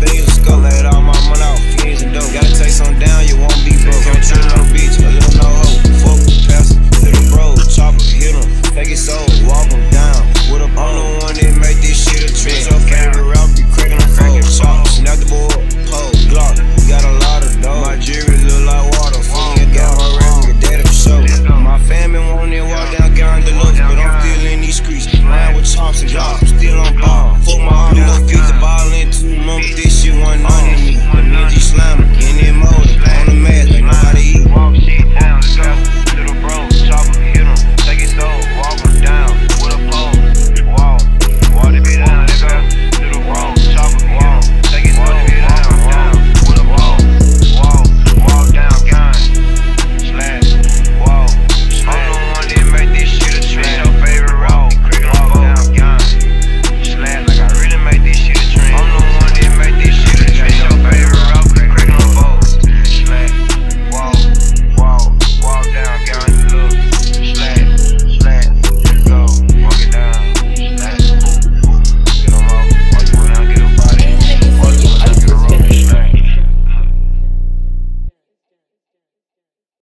billions, go let all my money off, kids and dope. Gotta take some down, you won't be broke. Can't chill no bitch, a little no hoe. Fuck with pastor, little bros, chopper, hit him, fake it so.